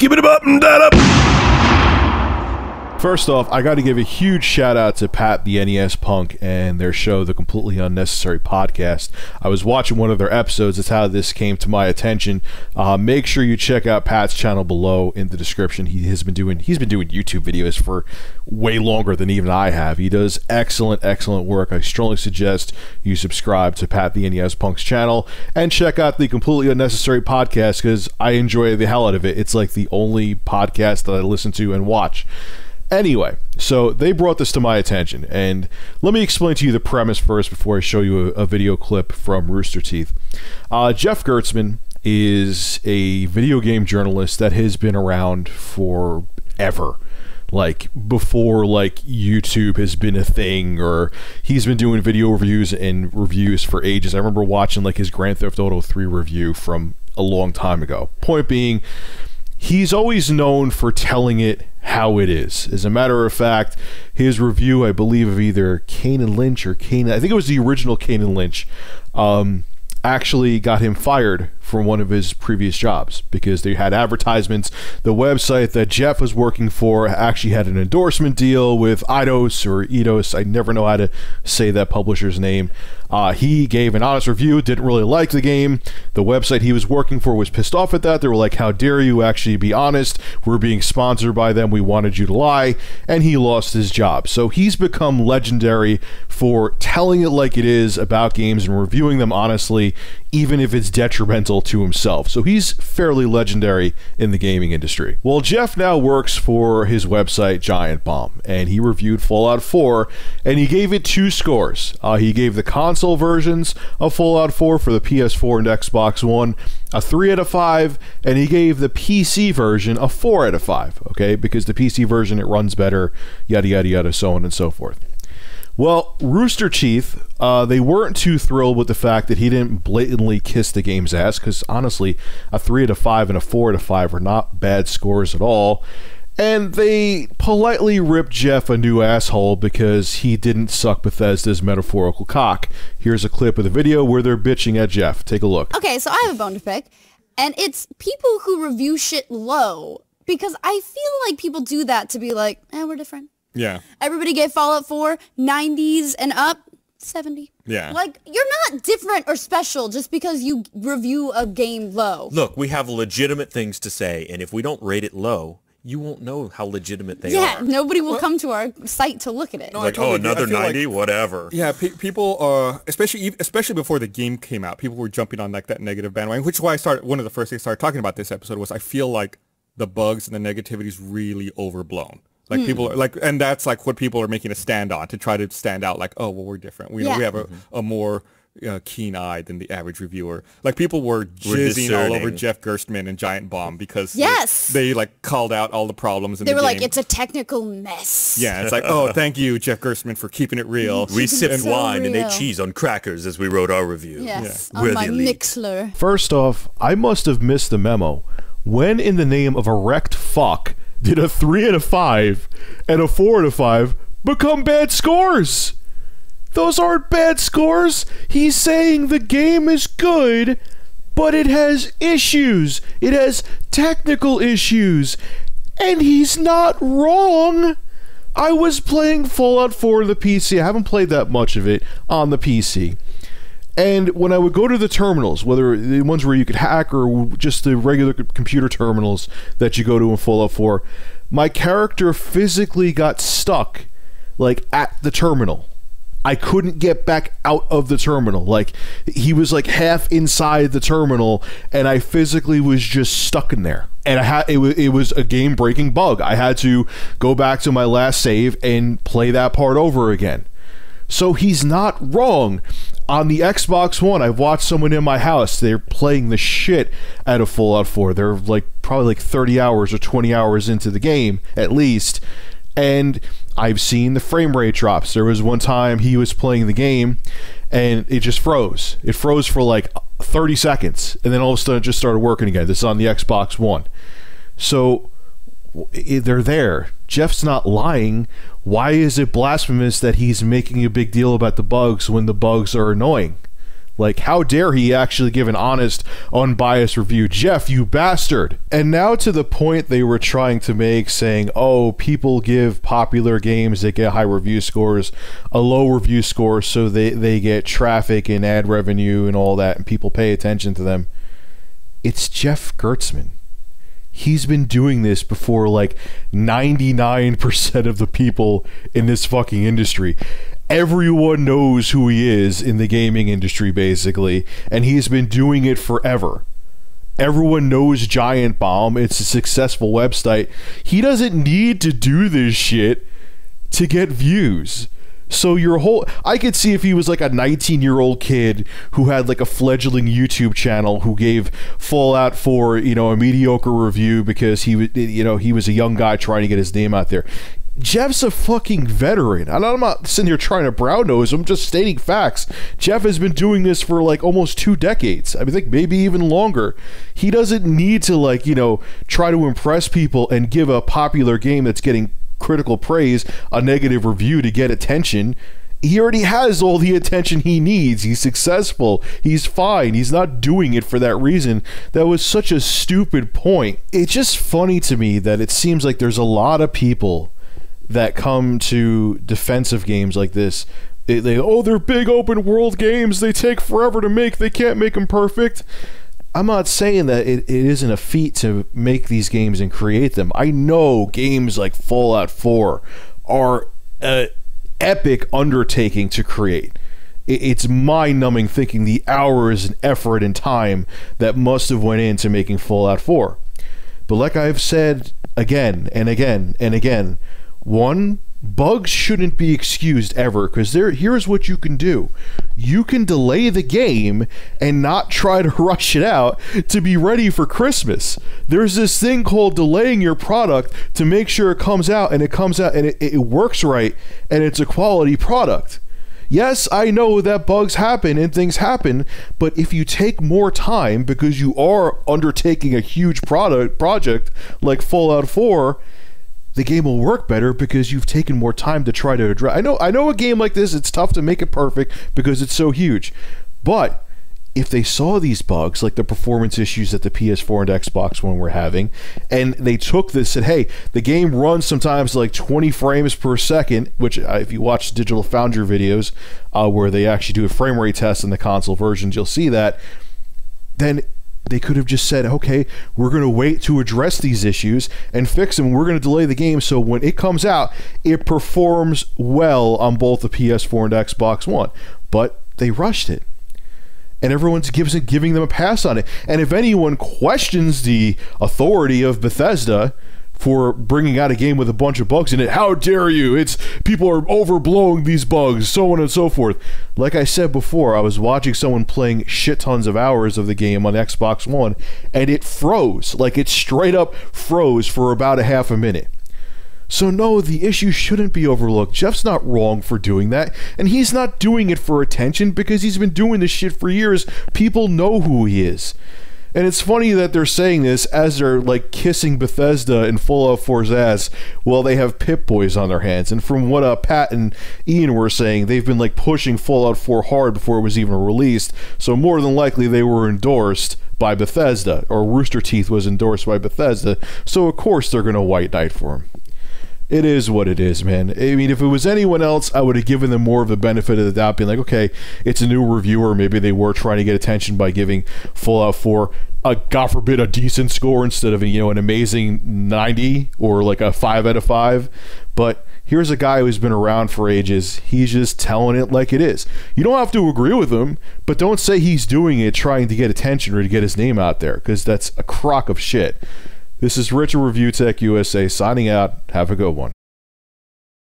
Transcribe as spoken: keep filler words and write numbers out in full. Skip it up and that up. First off, I got to give a huge shout out to Pat the N E S Punk and their show, The Completely Unnecessary Podcast. I was watching one of their episodes. That's how this came to my attention. Uh, make sure you check out Pat's channel below in the description. He has been doing he's been doing YouTube videos for way longer than even I have. He does excellent, excellent work. I strongly suggest you subscribe to Pat the N E S Punk's channel and check out The Completely Unnecessary Podcast because I enjoy the hell out of it. It's like the only podcast that I listen to and watch. Anyway, so they brought this to my attention, and let me explain to you the premise first before I show you a, a video clip from Rooster Teeth. Uh, Jeff Gerstmann is a video game journalist that has been around forever. Like before like YouTube has been a thing, or he's been doing video reviews and reviews for ages. I remember watching like his Grand Theft Auto three review from a long time ago. Point being, he's always known for telling it how it is. As a matter of fact, his review, I believe, of either Kane and Lynch or Kane, I think it was the original Kane and Lynch, um, actually got him fired from one of his previous jobs because they had advertisements. The website that Jeff was working for actually had an endorsement deal with Eidos or Eidos. I never know how to say that publisher's name. Uh, he gave an honest review, didn't really like the game. The website he was working for was pissed off at that. They were like, how dare you actually be honest? We're being sponsored by them. We wanted you to lie. And he lost his job. So he's become legendary for telling it like it is about games and reviewing them honestly, even if it's detrimental to himself. So he's fairly legendary in the gaming industry. Well, Jeff now works for his website, Giant Bomb, and he reviewed Fallout four, and he gave it two scores. Uh, he gave the console versions of Fallout four for the P S four and Xbox One a three out of five, and he gave the P C version a four out of five, okay? Because the P C version, it runs better, yada, yada, yada, so on and so forth. Well, Rooster Teeth, uh, they weren't too thrilled with the fact that he didn't blatantly kiss the game's ass, because honestly, a three out of five and a four out of five are not bad scores at all. And they politely ripped Jeff a new asshole because he didn't suck Bethesda's metaphorical cock. Here's a clip of the video where they're bitching at Jeff. Take a look. Okay, so I have a bone to pick, and it's people who review shit low, because I feel like people do that to be like, eh, we're different. Yeah. Everybody gave Fallout four, nineties and up, seventy. Yeah. Like, you're not different or special just because you review a game low. Look, we have legitimate things to say, and if we don't rate it low, you won't know how legitimate they yeah, are. Yeah, nobody will well, come to our site to look at it. No, like, totally oh, another ninety, like, whatever. Yeah, pe people, uh, especially especially before the game came out, people were jumping on like that negative bandwagon, which is why I started, one of the first things I started talking about this episode was I feel like the bugs and the negativity is really overblown. Like, mm. people are like, and that's like what people are making a stand on to try to stand out. Like, oh, well, we're different. We, yeah. know, we have a, mm-hmm. a more uh, keen eye than the average reviewer. Like, people were jizzing all over Jeff Gerstmann and Giant Bomb because yes. they, they like called out all the problems in the game. They were like, it's a technical mess. Yeah, it's like, oh, thank you, Jeff Gerstmann, for keeping it real. We sipped wine real. and ate cheese on crackers as we wrote our review. Yes, yeah. on my Mixler. First off, I must have missed the memo. When in the name of a wrecked fuck did a three out of five and a four out of five become bad scores? Those aren't bad scores. He's saying the game is good, but it has issues. It has technical issues. And he's not wrong. I was playing Fallout four on the P C. I haven't played that much of it on the P C. And when I would go to the terminals, whether the ones where you could hack or just the regular computer terminals that you go to in Fallout four, my character physically got stuck, like, at the terminal. I couldn't get back out of the terminal. Like, he was, like, half inside the terminal, and I physically was just stuck in there. And I had, it, it was a game-breaking bug. I had to go back to my last save and play that part over again. So he's not wrong. On the Xbox One, I've watched someone in my house, they're playing the shit out of Fallout four. They're like probably like thirty hours or twenty hours into the game, at least. And I've seen the frame rate drops. There was one time he was playing the game and it just froze. It froze for like thirty seconds. And then all of a sudden it just started working again. This is on the Xbox One. So they're there. Jeff's not lying. Why is it blasphemous that he's making a big deal about the bugs when the bugs are annoying? Like, how dare he actually give an honest, unbiased review? Jeff, you bastard. And now to the point they were trying to make, saying, oh, people give popular games that get high review scores a low review score, so they, they get traffic and ad revenue and all that, and people pay attention to them. It's Jeff Gerstmann. He's been doing this before like ninety-nine percent of the people in this fucking industry. Everyone knows who he is in the gaming industry, basically, and he's been doing it forever. Everyone knows Giant Bomb. It's a successful website. He doesn't need to do this shit to get views. So your whole... I could see if he was like a nineteen-year-old kid who had like a fledgling YouTube channel who gave Fallout four, you know, a mediocre review because he was, you know, he was a young guy trying to get his name out there. Jeff's a fucking veteran. I'm not, I'm not sitting here trying to brown nose. I'm just stating facts. Jeff has been doing this for like almost two decades. I mean, I think maybe even longer. He doesn't need to, like, you know, try to impress people and give a popular game that's getting critical praise a negative review to get attention. He already has all the attention he needs. He's successful. He's fine. He's not doing it for that reason. That was such a stupid point. It's just funny to me that it seems like there's a lot of people that come to defensive games like this. They, they oh, they're big open world games. They take forever to make. They can't make them perfect. I'm not saying that it, it isn't a feat to make these games and create them. I know games like Fallout four are an epic undertaking to create. It, it's mind-numbing thinking the hours and effort and time that must have went into making Fallout four. But like I've said again and again and again, one, bugs shouldn't be excused ever, because there here's what you can do. You can delay the game and not try to rush it out to be ready for Christmas. There's this thing called delaying your product to make sure it comes out, and it comes out and it, it works right, and it's a quality product. Yes, I know that bugs happen and things happen, but if you take more time because you are undertaking a huge product project like Fallout four, the game will work better because you've taken more time to try to address. I know, I know a game like this, it's tough to make it perfect because it's so huge. But if they saw these bugs, like the performance issues that the P S four and Xbox One were having, and they took this and said, hey, the game runs sometimes like twenty frames per second, which if you watch Digital Foundry videos uh, where they actually do a frame rate test in the console versions, you'll see that, then they could have just said, okay, we're going to wait to address these issues and fix them. We're going to delay the game so when it comes out, it performs well on both the P S four and Xbox One. But they rushed it. And everyone's gives it, giving them a pass on it. And if anyone questions the authority of Bethesda for bringing out a game with a bunch of bugs in it, how dare you? It's people are overblowing these bugs, so on and so forth. Like I said before, I was watching someone playing shit tons of hours of the game on Xbox One, and it froze. Like, it straight up froze for about a half a minute. So no, the issue shouldn't be overlooked. Jeff's not wrong for doing that, and he's not doing it for attention because he's been doing this shit for years. People know who he is. And it's funny that they're saying this as they're, like, kissing Bethesda and Fallout four's ass while they have Pip-Boys on their hands. And from what uh, Pat and Ian were saying, they've been, like, pushing Fallout four hard before it was even released. So more than likely they were endorsed by Bethesda, or Rooster Teeth was endorsed by Bethesda. So of course they're going to white knight for him. It is what it is, man. I mean, if it was anyone else, I would have given them more of the benefit of the doubt, being like, okay, it's a new reviewer. Maybe they were trying to get attention by giving Fallout four a, God forbid, a decent score instead of, you know, an amazing ninety or like a five out of five. But here's a guy who's been around for ages. He's just telling it like it is. You don't have to agree with him, but don't say he's doing it trying to get attention or to get his name out there, because that's a crock of shit. This is Richard ReviewTechUSA signing out. Have a good one.